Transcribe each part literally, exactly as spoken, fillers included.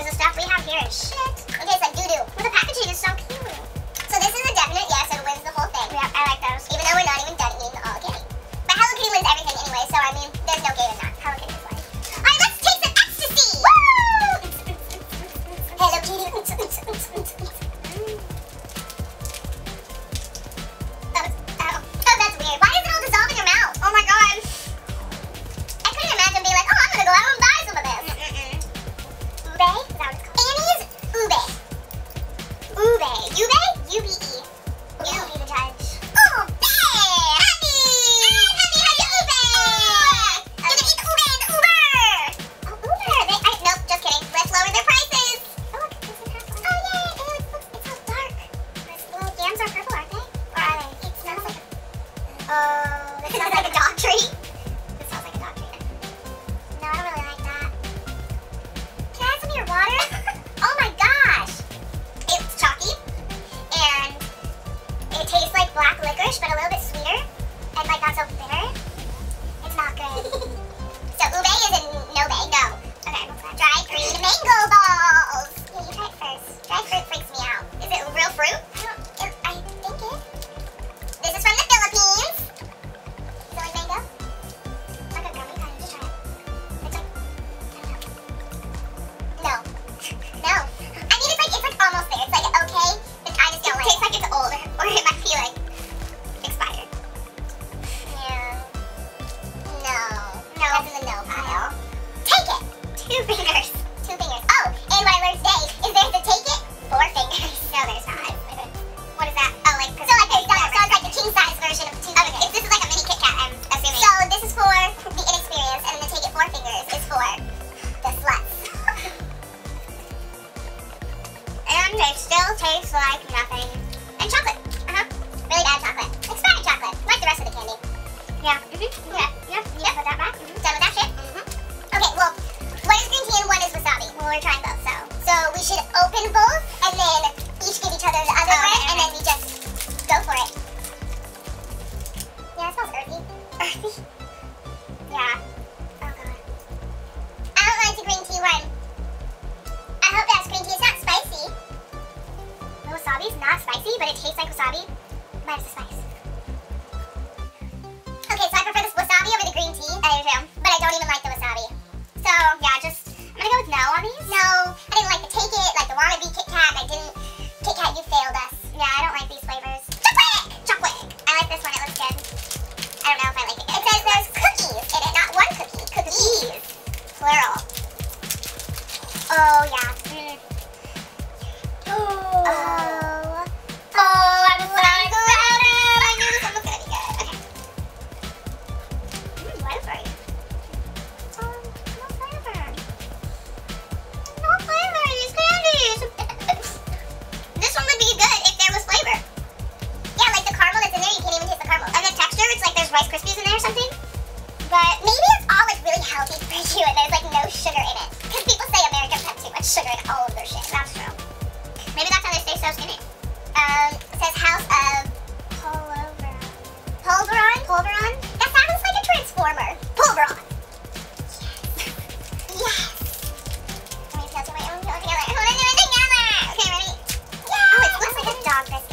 because the stuff we have here is shit. It tastes like doo-doo. Well, the packaging is so cute. So this is a definite yes and wins the whole thing. Yeah, I like those. Even though we're not even done eating the all game. But Hello Kitty wins everything anyway, so I mean, there's no game in that. Hello Kitty wins. All right, let's taste some ecstasy. Woo! Hello Kitty. But a little bit sweeter and like not so bitter. It's not good. So ube isn't no bag, no. Okay, dry green mango balls. Yeah, you try it first. Dry fruit freaks me out. Is it real fruit? I don't, it, I think it. This is from the Philippines. Is it like mango? Like a gummy kind, just try it. It's like, I don't know. No. No. I mean, it's like, it's like almost there. It's like okay, but I just don't like it. It tastes like it's old or it might be like expired. Yeah. No. No. That's in the no pile. Take it! Two fingers. Two fingers. Oh, and what I learned today is there's the take it, four fingers. No, there's not. What is that? Oh, like, so like there's that. So it's like the king size version of two fingers. Okay, if this is like a mini Kit Kat, I'm assuming. So this is for the inexperienced, and the take it, four fingers is for the sluts. And it still tastes like nothing. And chocolate. Uh-huh. Really bad chocolate. Expired chocolate. Like the rest of the candy. Yeah. Mm-hmm. Yeah. Yeah. You yep. Put that back. Mm-hmm. Done with that shit? Mm-hmm. Okay, well, one is green tea and one is wasabi. Well, we're trying both, so. So we should open both and then each give each other the other oh, one and right. Then we just go for it. Yeah, it smells earthy. Earthy? Yeah. Oh, God. I don't like the green tea one. I hope that's green tea. It's not spicy. The wasabi's not spicy, but it tastes like wasabi. Minus the spice. Okay, so I prefer this wasabi over the green tea. I do too. But I don't even like the wasabi. So, yeah, just, I'm gonna go with no on these. No, I didn't like the take it, like the wannabe Kit Kat. I didn't, Kit Kat, you failed us. Yeah, I don't like these flavors. Chocolate! Chocolate! I like this one, it looks good. I don't know if I like it. It says there's cookies in it, not one cookie. Cookies. Plural. Oh, yeah. Mm. Oh. Oh. Oh. Rice Krispies in there or something, but maybe it's all like really healthy for you and there's like no sugar in it, because people say Americans have too much sugar in all of their shit. That's true. Maybe that's how they stay so skinny. Um, it says House of Polveron. Polveron? Polveron? That sounds like a transformer. Polveron. Yes. Yes. Let me peel to my own peel together. I want to do it together. Okay, ready? Yeah. Oh, it looks like a dog biscuit.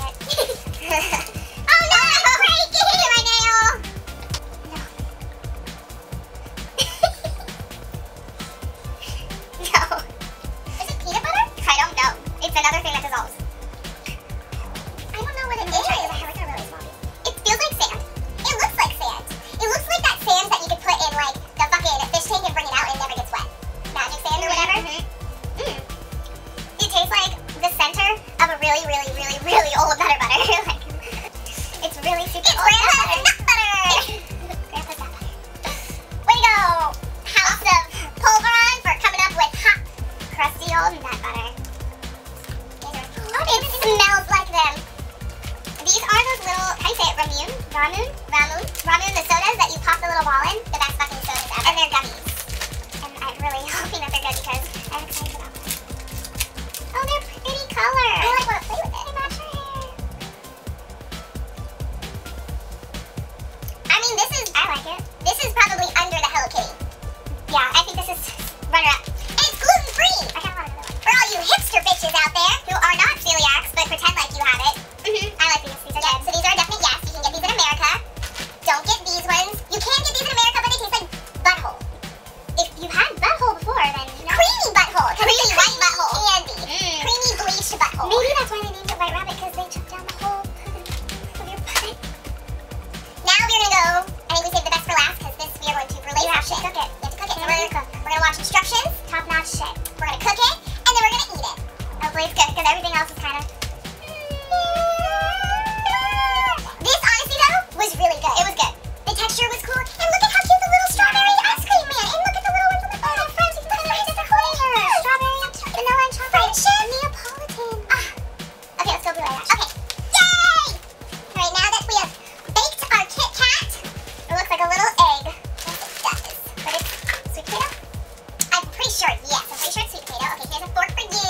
Ramen, ramen, ramen, the sodas that you pop the little ball in, the best fucking sodas ever. And they're gummies. And I'm really hoping that they're good because I'm excited about them. Oh, they're pretty color. I like want to play with it. They match your hair. I mean, this is, I like it. This is probably under the Hello Kitty. Yeah, I think this is runner up. And it's gluten free. I kind of want another one. because everything else is kind of... This, honestly, though, was really good. It was good. The texture was cool. And look at how cute the little strawberry ice cream man. And look at the little one from the photo. Oh, friends, look at the pieces of flavor. Strawberry and vanilla and chocolate. French and Neapolitan. Uh, okay, let's go blue eyelash. Okay. Yay! All right, now that we have baked our Kit Kat, it looks like a little egg. What is this? What is this? Sweet potato? I'm pretty sure, yes. I'm pretty sure it's sweet potato. Okay, here's a fork for you.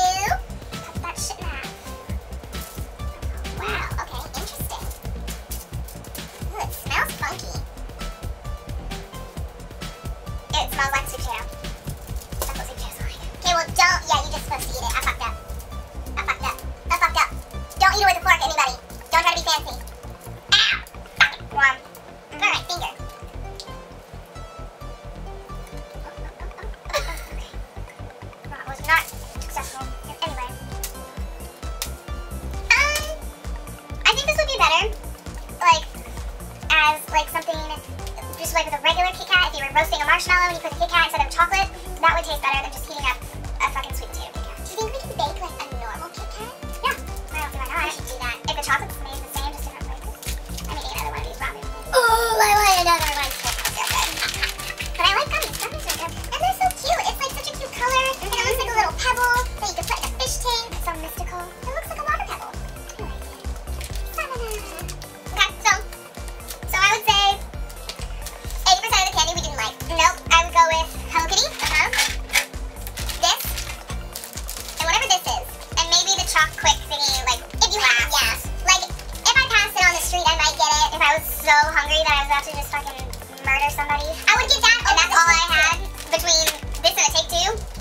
Marshmallow and you put a Kit Kat instead of chocolate, that would taste better than just heating up a fucking sweet potato Kit Kat. Do you think we can bake like a normal Kit Kat? Yeah, I don't see why not. We should do that. If the chocolate's made the same, just different places. I mean, another one of these ramen. Ooh, I want another one. They're good. But I like gummies. Gummies are good. And they're so cute. It's like such a cute color. Mm-hmm. And it looks like a little pebble that you could put in a fish tank. It's so mystical. It looks like a water pebble. I like it. Okay, so, so I would say eighty percent of the candy we didn't like. Nope, I would go with Hello Kitty, uh-huh, this, and whatever this is, and maybe the Choc Quick thingy, like, if you have, yeah. Like, if I passed it on the street, I might get it if I was so hungry that I was about to just fucking murder somebody. I would get that, and that's all I had between this and a Take Two.